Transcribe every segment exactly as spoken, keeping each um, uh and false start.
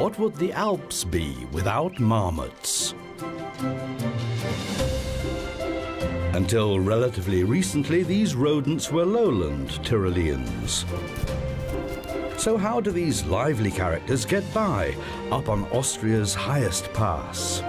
What would the Alps be without marmots? Until relatively recently, these rodents were lowland Tyroleans. So how do these lively characters get by up on Austria's highest pass?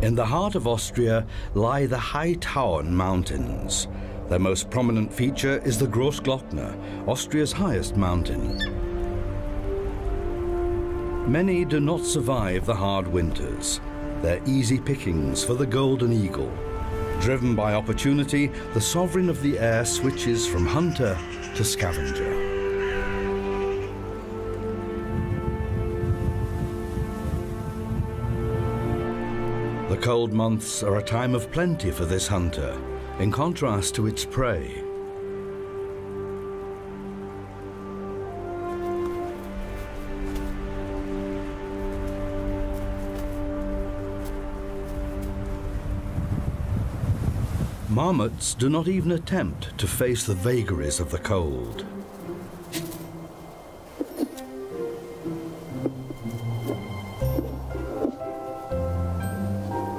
In the heart of Austria lie the High Tauern mountains. Their most prominent feature is the Großglockner, Austria's highest mountain. Many do not survive the hard winters. They're easy pickings for the golden eagle. Driven by opportunity, the sovereign of the air switches from hunter to scavenger. The cold months are a time of plenty for this hunter, in contrast to its prey. Marmots do not even attempt to face the vagaries of the cold.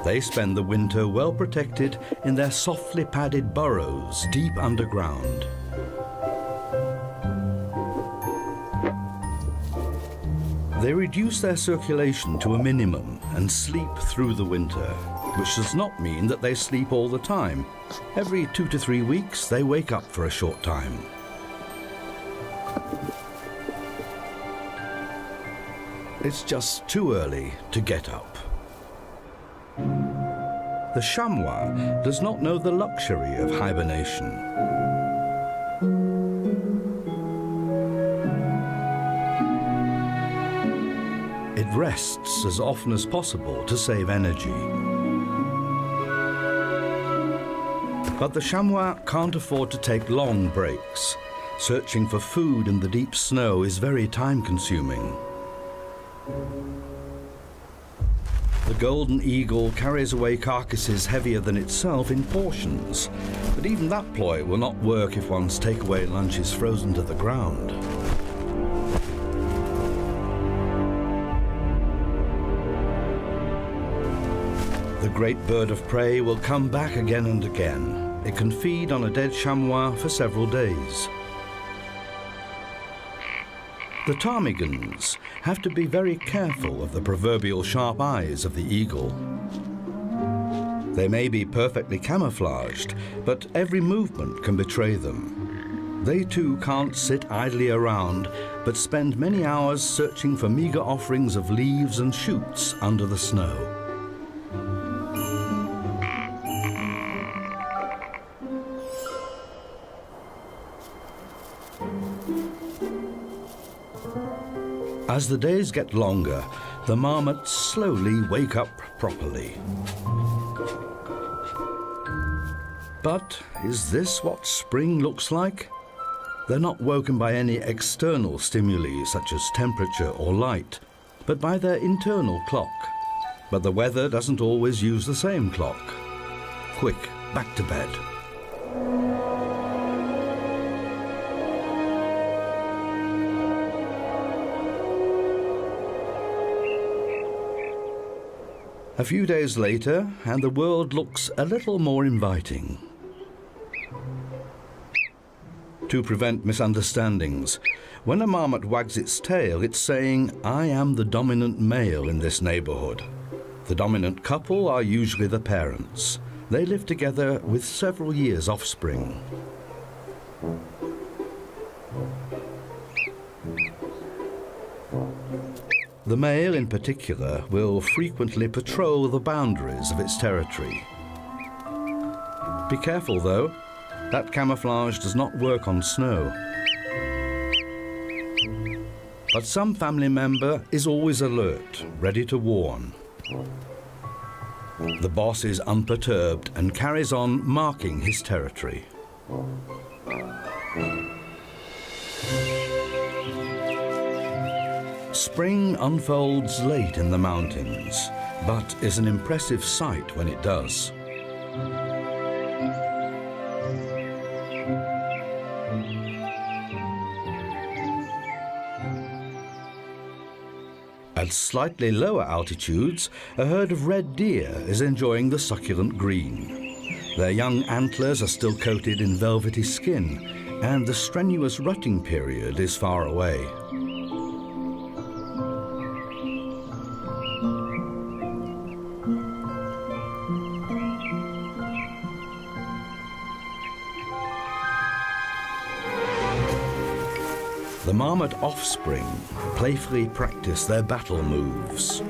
They spend the winter well protected in their softly padded burrows deep underground. They reduce their circulation to a minimum and sleep through the winter, which does not mean that they sleep all the time. Every two to three weeks, they wake up for a short time. It's just too early to get up. The chamois does not know the luxury of hibernation. It rests as often as possible to save energy. But the chamois can't afford to take long breaks. Searching for food in the deep snow is very time-consuming. The golden eagle carries away carcasses heavier than itself in portions, but even that ploy will not work if one's takeaway lunch is frozen to the ground. The great bird of prey will come back again and again. It can feed on a dead chamois for several days. The ptarmigans have to be very careful of the proverbial sharp eyes of the eagle. They may be perfectly camouflaged, but every movement can betray them. They too can't sit idly around, but spend many hours searching for meager offerings of leaves and shoots under the snow. As the days get longer, the marmots slowly wake up properly. But is this what spring looks like? They're not woken by any external stimuli such as temperature or light, but by their internal clock. But the weather doesn't always use the same clock. Quick, back to bed. A few days later, and the world looks a little more inviting. To prevent misunderstandings, when a marmot wags its tail, it's saying, "I am the dominant male in this neighborhood." The dominant couple are usually the parents. They live together with several years offspring. The male, in particular, will frequently patrol the boundaries of its territory. Be careful, though. That camouflage does not work on snow. But some family member is always alert, ready to warn. The boss is unperturbed and carries on marking his territory. Spring unfolds late in the mountains. but is an impressive sight when it does. At slightly lower altitudes, a herd of red deer is enjoying the succulent green. Their young antlers are still coated in velvety skin, and the strenuous rutting period is far away. The marmot offspring playfully practice their battle moves.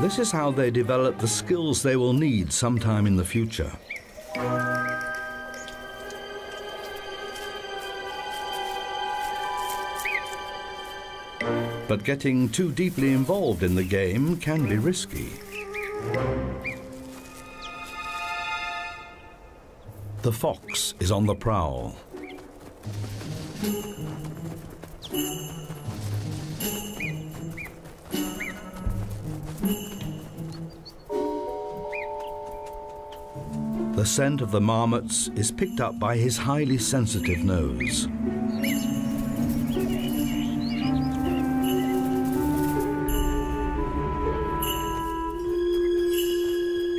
This is how they develop the skills they will need sometime in the future. But getting too deeply involved in the game can be risky. The fox is on the prowl. The scent of the marmots is picked up by his highly sensitive nose.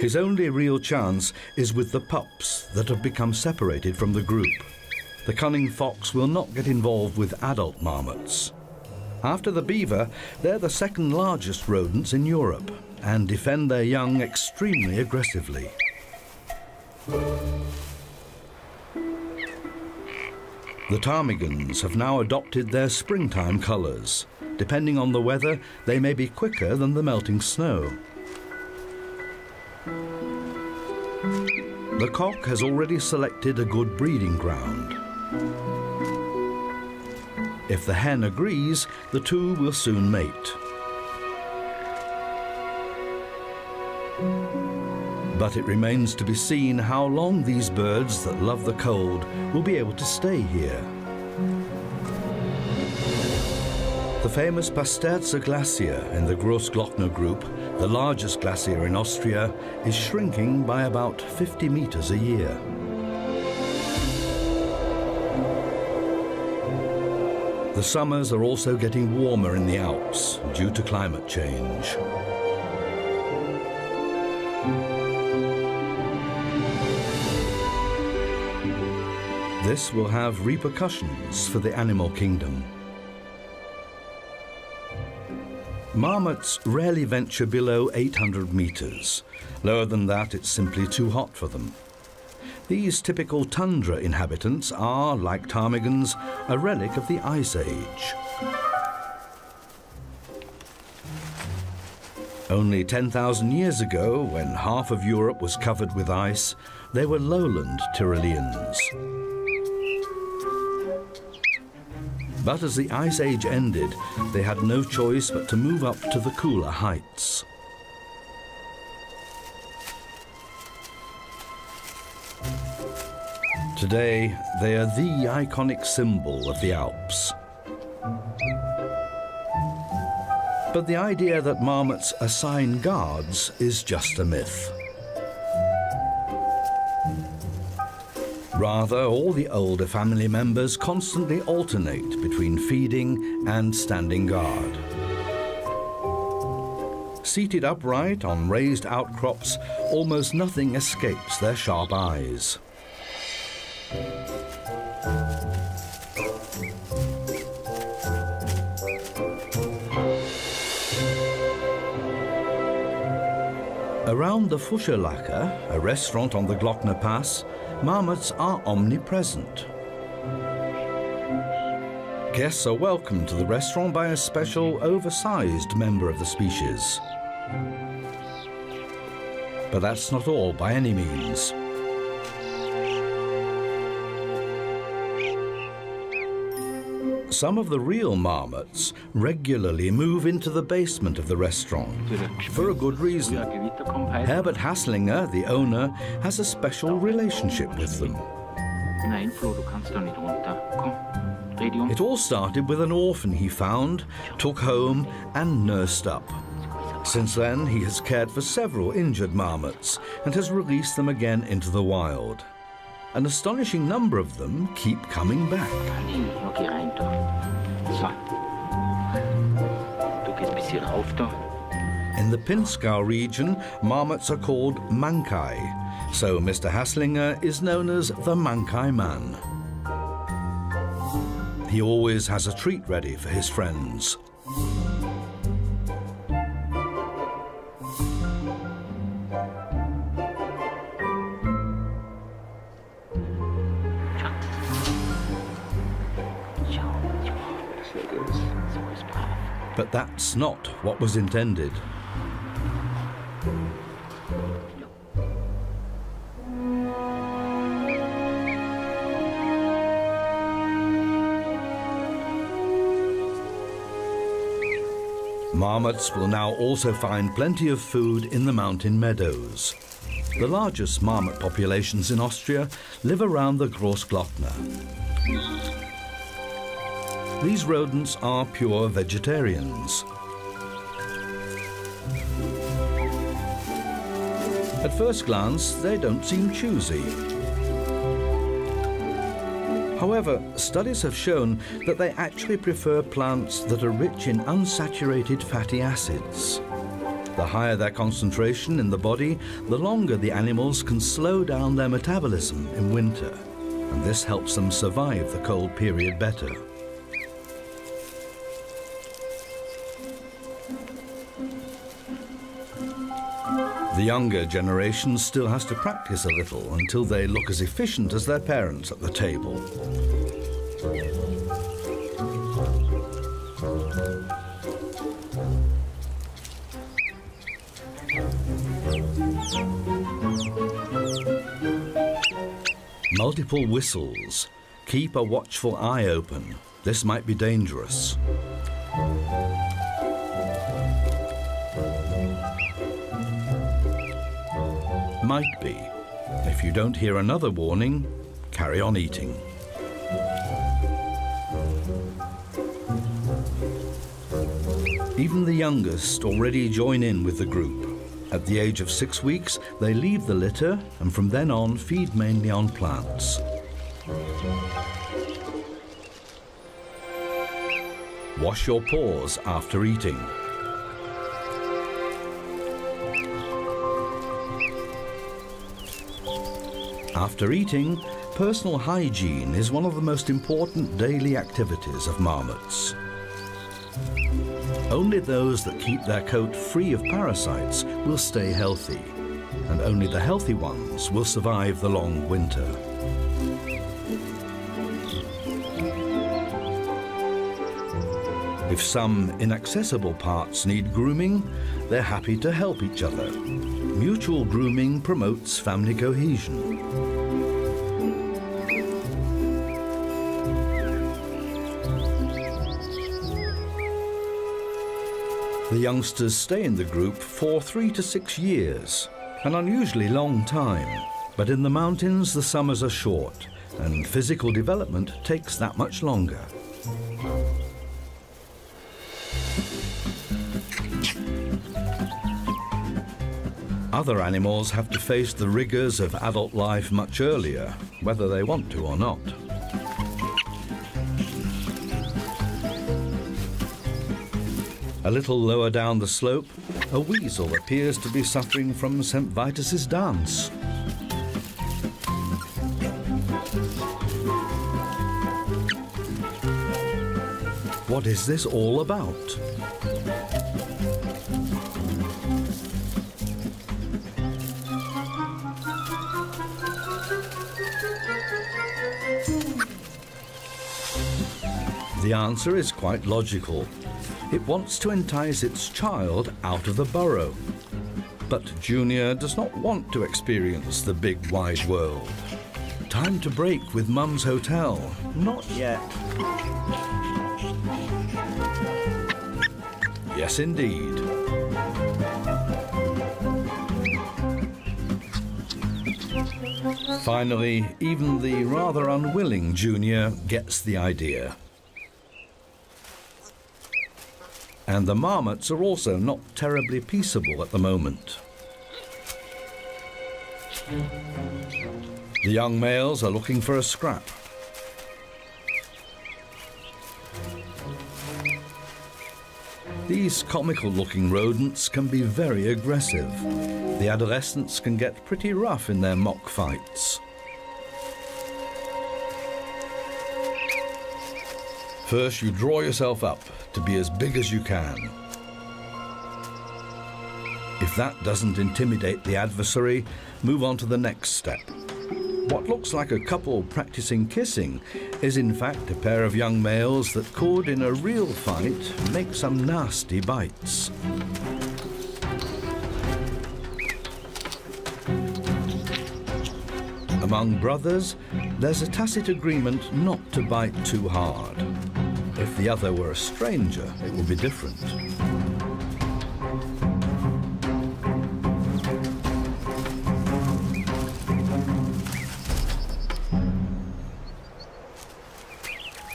His only real chance is with the pups that have become separated from the group. The cunning fox will not get involved with adult marmots. After the beaver, they're the second largest rodents in Europe and defend their young extremely aggressively. The ptarmigans have now adopted their springtime colours. Depending on the weather, they may be quicker than the melting snow. The cock has already selected a good breeding ground. If the hen agrees, the two will soon mate. But it remains to be seen how long these birds that love the cold will be able to stay here. The famous Pasterze glacier in the Großglockner group, the largest glacier in Austria, is shrinking by about fifty meters a year. The summers are also getting warmer in the Alps due to climate change. This will have repercussions for the animal kingdom. Marmots rarely venture below eight hundred meters. Lower than that, it's simply too hot for them. These typical tundra inhabitants are, like ptarmigans, a relic of the Ice Age. Only ten thousand years ago, when half of Europe was covered with ice, they were lowland Tyroleans. But as the Ice Age ended, they had no choice but to move up to the cooler heights. Today, they are the iconic symbol of the Alps. But the idea that marmots assign guards is just a myth. Rather, all the older family members constantly alternate between feeding and standing guard. Seated upright on raised outcrops, almost nothing escapes their sharp eyes. Around the Fuscherlacke, a restaurant on the Glockner Pass, marmots are omnipresent. Guests are welcomed to the restaurant by a special, oversized member of the species. But that's not all by any means. Some of the real marmots regularly move into the basement of the restaurant, for a good reason. Herbert Hasslinger, the owner, has a special relationship with them. It all started with an orphan he found, took home and nursed up. Since then, he has cared for several injured marmots and has released them again into the wild. An astonishing number of them keep coming back. In the Pinzgau region, marmots are called Mankai, so Mister Hasslinger is known as the Mankai Man. He always has a treat ready for his friends. But that's not what was intended. Marmots will now also find plenty of food in the mountain meadows. The largest marmot populations in Austria live around the Großglockner. These rodents are pure vegetarians. At first glance, they don't seem choosy. However, studies have shown that they actually prefer plants that are rich in unsaturated fatty acids. The higher their concentration in the body, the longer the animals can slow down their metabolism in winter, and this helps them survive the cold period better. The younger generation still has to practice a little until they look as efficient as their parents at the table. Multiple whistles. Keep a watchful eye open. This might be dangerous. Might be. If you don't hear another warning, carry on eating. Even the youngest already join in with the group. At the age of six weeks, they leave the litter and from then on feed mainly on plants. Wash your paws after eating. After eating, personal hygiene is one of the most important daily activities of marmots. Only those that keep their coat free of parasites will stay healthy, and only the healthy ones will survive the long winter. If some inaccessible parts need grooming, they're happy to help each other. Mutual grooming promotes family cohesion. The youngsters stay in the group for three to six years, an unusually long time. But in the mountains, the summers are short, and physical development takes that much longer. Other animals have to face the rigors of adult life much earlier, whether they want to or not. A little lower down the slope, a weasel appears to be suffering from Saint Vitus's dance. What is this all about? The answer is quite logical. It wants to entice its child out of the burrow. But Junior does not want to experience the big wide world. Time to break with Mum's hotel. Not yet. Yes, indeed. Finally, even the rather unwilling Junior gets the idea. and the marmots are also not terribly peaceable at the moment. The young males are looking for a scrap. These comical-looking rodents can be very aggressive. The adolescents can get pretty rough in their mock fights. First, you draw yourself up to be as big as you can. If that doesn't intimidate the adversary, move on to the next step. What looks like a couple practicing kissing is in fact a pair of young males that could, in a real fight, make some nasty bites. Among brothers, there's a tacit agreement not to bite too hard. If the other were a stranger, it would be different.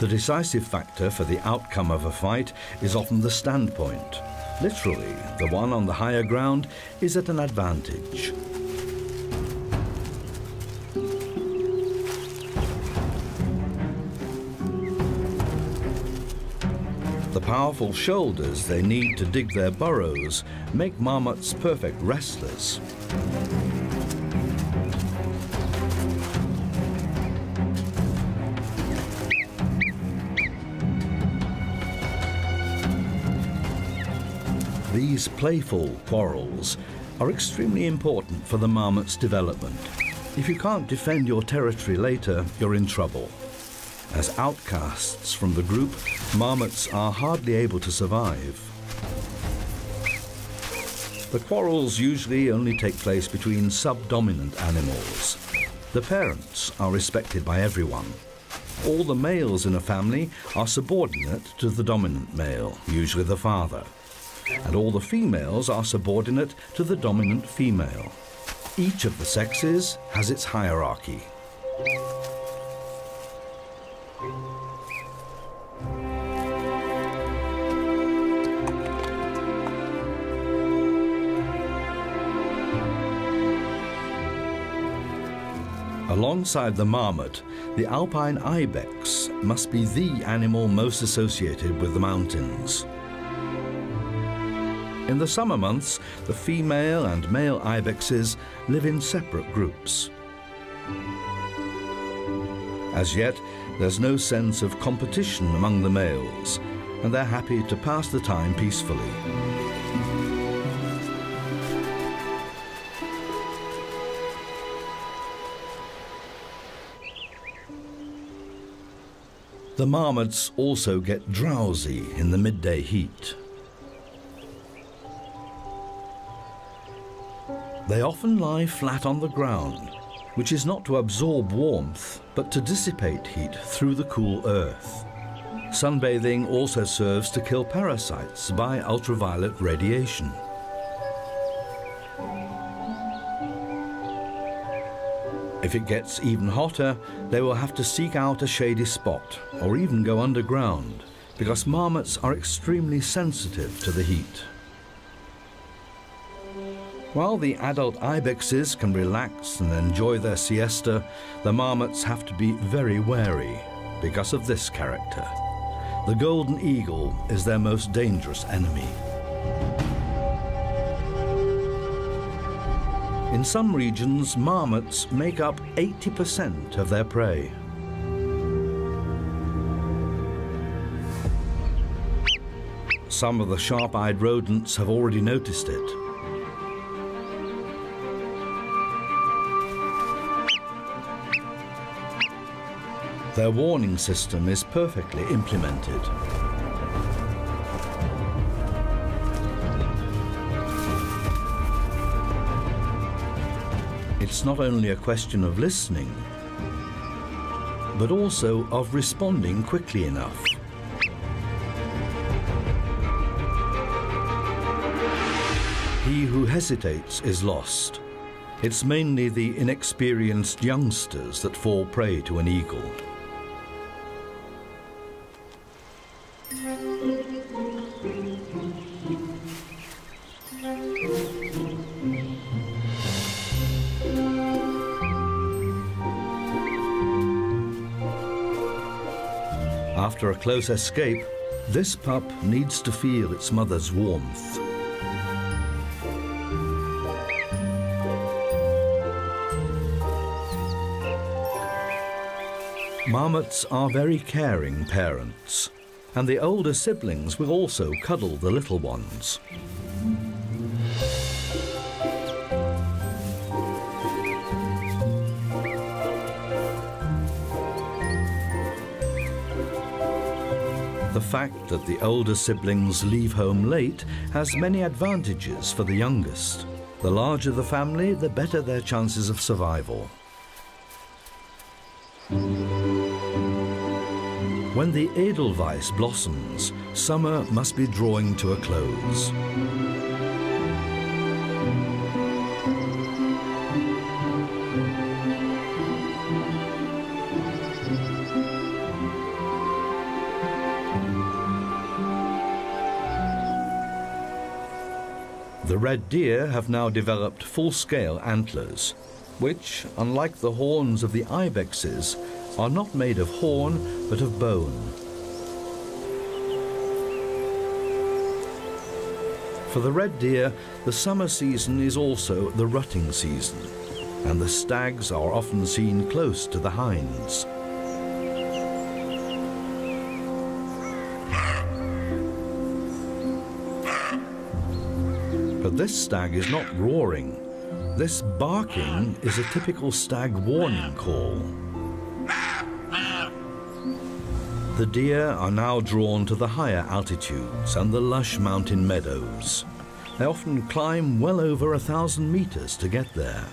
The decisive factor for the outcome of a fight is often the standpoint. Literally, the one on the higher ground is at an advantage. The powerful shoulders they need to dig their burrows make marmots perfect wrestlers. These playful quarrels are extremely important for the marmot's development. If you can't defend your territory later, you're in trouble. As outcasts from the group, marmots are hardly able to survive. The quarrels usually only take place between subdominant animals. The parents are respected by everyone. All the males in a family are subordinate to the dominant male, usually the father. And all the females are subordinate to the dominant female. Each of the sexes has its hierarchy. Alongside the marmot, the alpine ibex must be the animal most associated with the mountains. In the summer months, the female and male ibexes live in separate groups. As yet, there's no sense of competition among the males, and they're happy to pass the time peacefully. The marmots also get drowsy in the midday heat. They often lie flat on the ground, which is not to absorb warmth, but to dissipate heat through the cool earth. Sunbathing also serves to kill parasites by ultraviolet radiation. If it gets even hotter, they will have to seek out a shady spot or even go underground, because marmots are extremely sensitive to the heat. While the adult ibexes can relax and enjoy their siesta, the marmots have to be very wary because of this character. The golden eagle is their most dangerous enemy. In some regions, marmots make up eighty percent of their prey. Some of the sharp-eyed rodents have already noticed it. Their warning system is perfectly implemented. It's not only a question of listening, but also of responding quickly enough. He who hesitates is lost. It's mainly the inexperienced youngsters that fall prey to an eagle. After a close escape, this pup needs to feel its mother's warmth. Marmots are very caring parents, and the older siblings will also cuddle the little ones. The fact that the older siblings leave home late has many advantages for the youngest. The larger the family, the better their chances of survival. When the Edelweiss blossoms, summer must be drawing to a close. The red deer have now developed full-scale antlers, which, unlike the horns of the ibexes, are not made of horn, but of bone. For the red deer, the summer season is also the rutting season, and the stags are often seen close to the hinds. But this stag is not roaring. This barking is a typical stag warning call. The deer are now drawn to the higher altitudes and the lush mountain meadows. They often climb well over a thousand meters to get there.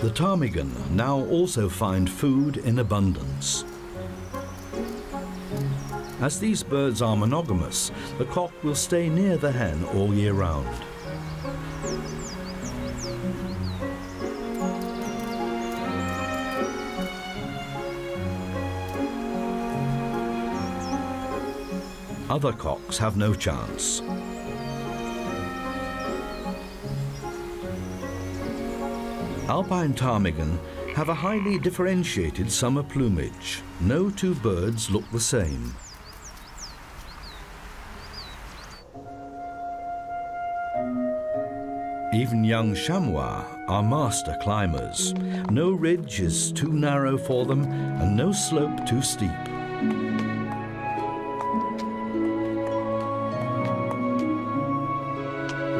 The ptarmigan now also find food in abundance. As these birds are monogamous, the cock will stay near the hen all year round. Other cocks have no chance. Alpine ptarmigan have a highly differentiated summer plumage. No two birds look the same. Even young chamois are master climbers. No ridge is too narrow for them and no slope too steep.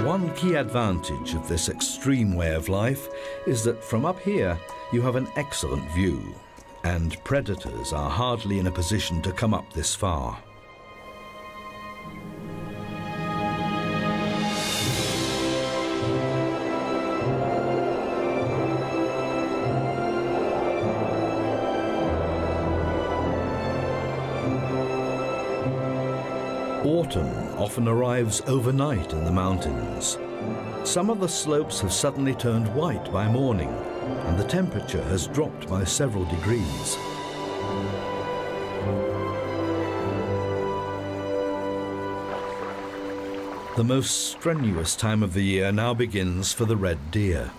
One key advantage of this extreme way of life is that from up here you have an excellent view, and predators are hardly in a position to come up this far. Autumn often arrives overnight in the mountains. Some of the slopes have suddenly turned white by morning, and the temperature has dropped by several degrees. The most strenuous time of the year now begins for the red deer.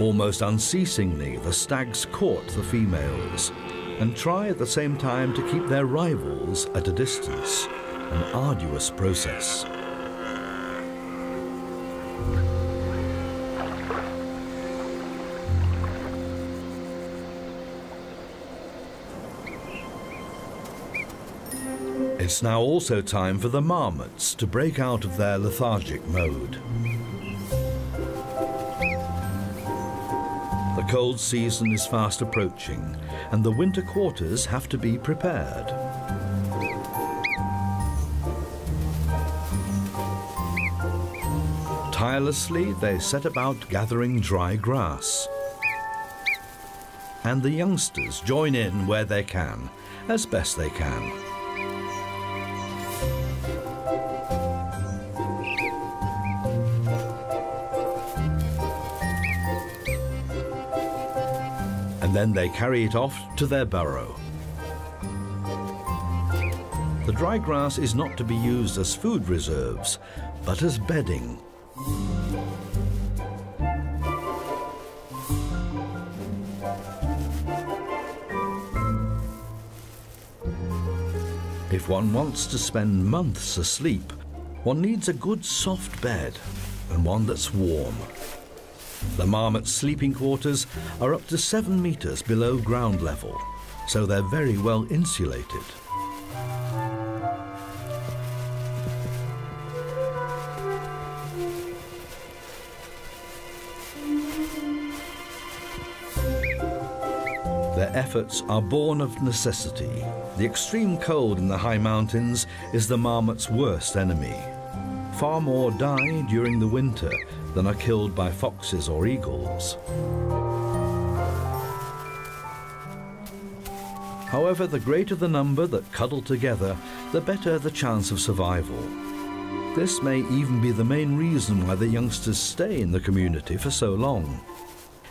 Almost unceasingly, the stags court the females and try at the same time to keep their rivals at a distance, an arduous process. It's now also time for the marmots to break out of their lethargic mode. The cold season is fast approaching, and the winter quarters have to be prepared. Tirelessly, they set about gathering dry grass. And the youngsters join in where they can, as best they can. and then they carry it off to their burrow. The dry grass is not to be used as food reserves, but as bedding. If one wants to spend months asleep, one needs a good soft bed and one that's warm. The marmot's sleeping quarters are up to seven meters below ground level, so they're very well insulated. Their efforts are born of necessity. The extreme cold in the high mountains is the marmot's worst enemy. Far more die during the winter than are killed by foxes or eagles. However, the greater the number that cuddle together, the better the chance of survival. This may even be the main reason why the youngsters stay in the community for so long.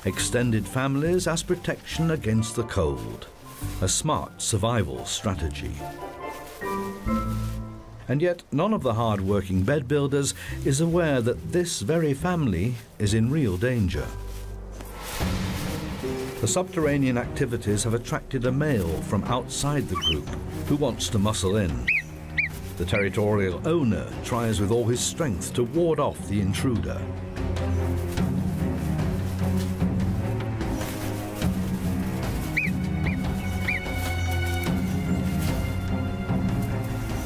Extended families as protection against the cold, a smart survival strategy. And yet, none of the hard-working bed builders is aware that this very family is in real danger. The subterranean activities have attracted a male from outside the group who wants to muscle in. The territorial owner tries with all his strength to ward off the intruder.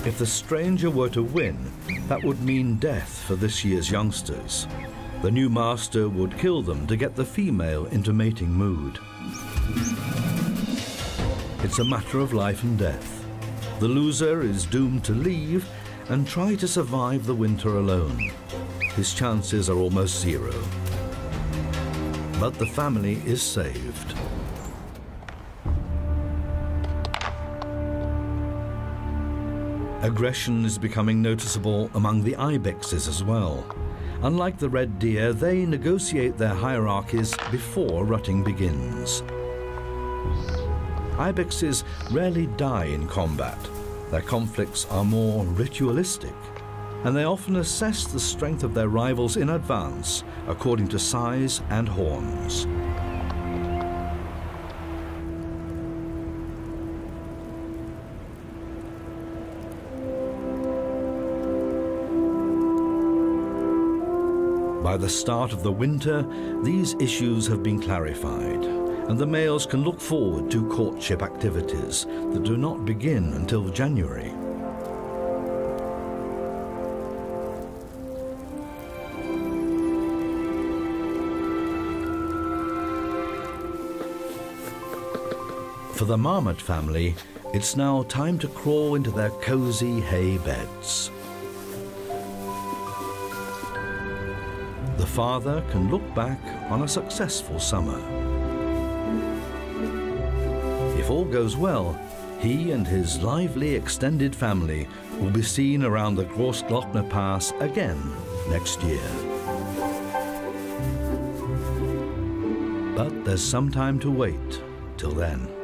If the stranger were to win, that would mean death for this year's youngsters. The new master would kill them to get the female into mating mood. It's a matter of life and death. The loser is doomed to leave and try to survive the winter alone. His chances are almost zero. But the family is saved. Aggression is becoming noticeable among the ibexes as well. Unlike the red deer, they negotiate their hierarchies before rutting begins. Ibexes rarely die in combat. Their conflicts are more ritualistic, and they often assess the strength of their rivals in advance, according to size and horns. By the start of the winter, these issues have been clarified, and the males can look forward to courtship activities that do not begin until January. For the marmot family, it's now time to crawl into their cozy hay beds. The father can look back on a successful summer. If all goes well, he and his lively extended family will be seen around the Großglockner Pass again next year. But there's some time to wait till then.